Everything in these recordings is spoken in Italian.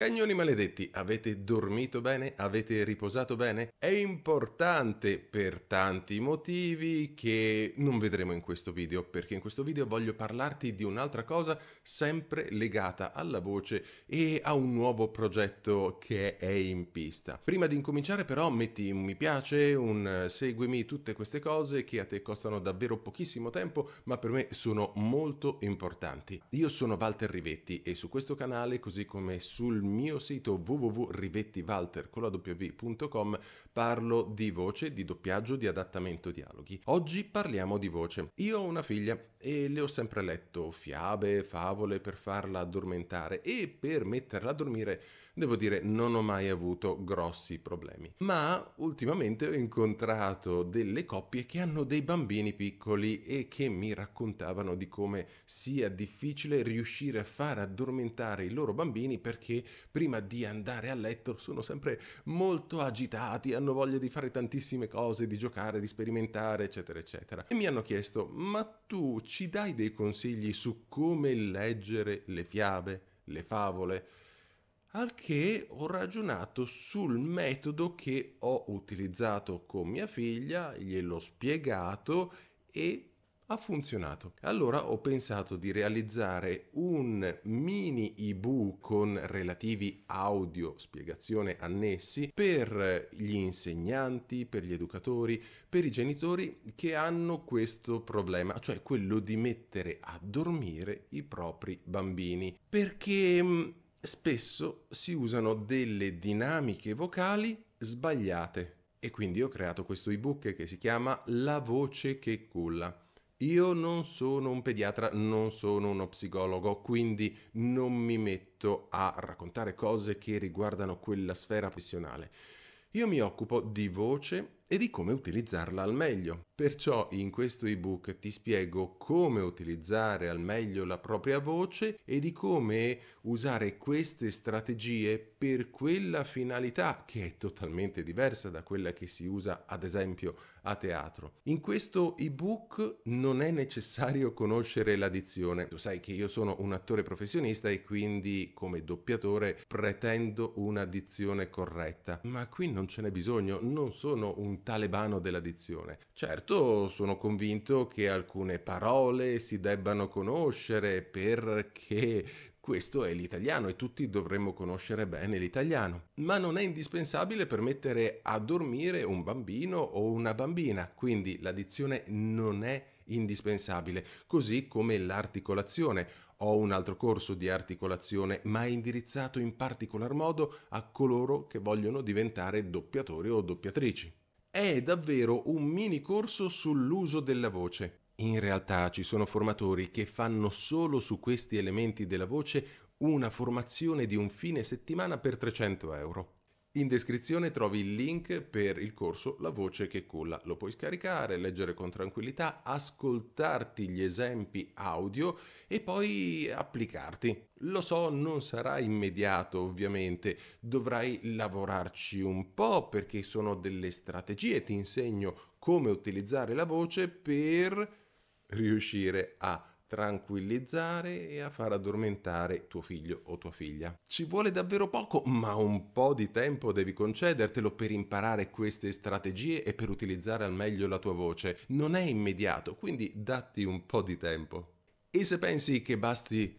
Cagnoni maledetti, avete dormito bene? Avete riposato bene? È importante per tanti motivi che non vedremo in questo video, perché in questo video voglio parlarti di un'altra cosa sempre legata alla voce e a un nuovo progetto che è in pista. Prima di incominciare però metti un mi piace, un seguimi, tutte queste cose che a te costano davvero pochissimo tempo, ma per me sono molto importanti. Io sono Walter Rivetti e su questo canale, così come sul mio sito www.rivettiwalter.com, parlo di voce, di doppiaggio, di adattamento dialoghi. Oggi parliamo di voce. Io ho una figlia e le ho sempre letto fiabe, favole per farla addormentare, e per metterla a dormire devo dire non ho mai avuto grossi problemi, ma ultimamente ho incontrato delle coppie che hanno dei bambini piccoli e che mi raccontavano di come sia difficile riuscire a far addormentare i loro bambini, perché prima di andare a letto sono sempre molto agitati, hanno voglia di fare tantissime cose, di giocare, di sperimentare, eccetera eccetera. E mi hanno chiesto: ma tu ci dai dei consigli su come leggere le fiabe, le favole? Al che ho ragionato sul metodo che ho utilizzato con mia figlia, gliel'ho spiegato e ha funzionato. Allora ho pensato di realizzare un mini ebook con relativi audio spiegazione annessi per gli insegnanti, per gli educatori, per i genitori che hanno questo problema, cioè quello di mettere a dormire i propri bambini, perché spesso si usano delle dinamiche vocali sbagliate. E quindi ho creato questo ebook che si chiama La voce che culla. Io non sono un pediatra, non sono uno psicologo, quindi non mi metto a raccontare cose che riguardano quella sfera professionale. Io mi occupo di voce e di come utilizzarla al meglio. Perciò in questo ebook ti spiego come utilizzare al meglio la propria voce e di come usare queste strategie per quella finalità che è totalmente diversa da quella che si usa ad esempio a teatro. In questo ebook non è necessario conoscere la dizione. Tu sai che io sono un attore professionista e quindi come doppiatore pretendo una dizione corretta, ma qui non ce n'è bisogno, non sono un talebano della dizione. Certo, sono convinto che alcune parole si debbano conoscere, perché questo è l'italiano e tutti dovremmo conoscere bene l'italiano, ma non è indispensabile per mettere a dormire un bambino o una bambina, quindi la dizione non è indispensabile, così come l'articolazione. Ho un altro corso di articolazione, ma è indirizzato in particolar modo a coloro che vogliono diventare doppiatori o doppiatrici. È davvero un mini corso sull'uso della voce. In realtà ci sono formatori che fanno solo su questi elementi della voce una formazione di un fine settimana per 300 €. In descrizione trovi il link per il corso La voce che culla. Lo puoi scaricare, leggere con tranquillità, ascoltarti gli esempi audio e poi applicarti. Lo so, non sarà immediato ovviamente, dovrai lavorarci un po' perché sono delle strategie, ti insegno come utilizzare la voce per riuscire a tranquillizzare e a far addormentare tuo figlio o tua figlia. Ci vuole davvero poco, ma un po' di tempo devi concedertelo per imparare queste strategie e per utilizzare al meglio la tua voce. Non è immediato, quindi datti un po' di tempo. E se pensi che basti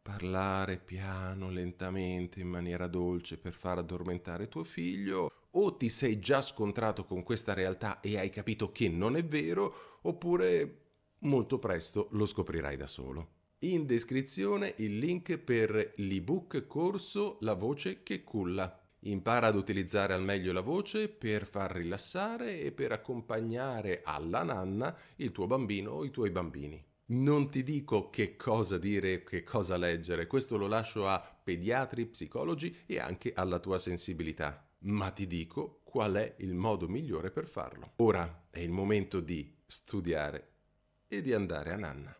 parlare piano, lentamente, in maniera dolce per far addormentare tuo figlio, o ti sei già scontrato con questa realtà e hai capito che non è vero, oppure molto presto lo scoprirai da solo. In descrizione il link per l'ebook corso La voce che culla. Impara ad utilizzare al meglio la voce per far rilassare e per accompagnare alla nanna il tuo bambino o i tuoi bambini. Non ti dico che cosa dire, che cosa leggere, questo lo lascio a pediatri, psicologi e anche alla tua sensibilità, ma ti dico qual è il modo migliore per farlo. Ora è il momento di studiare e di andare a nanna.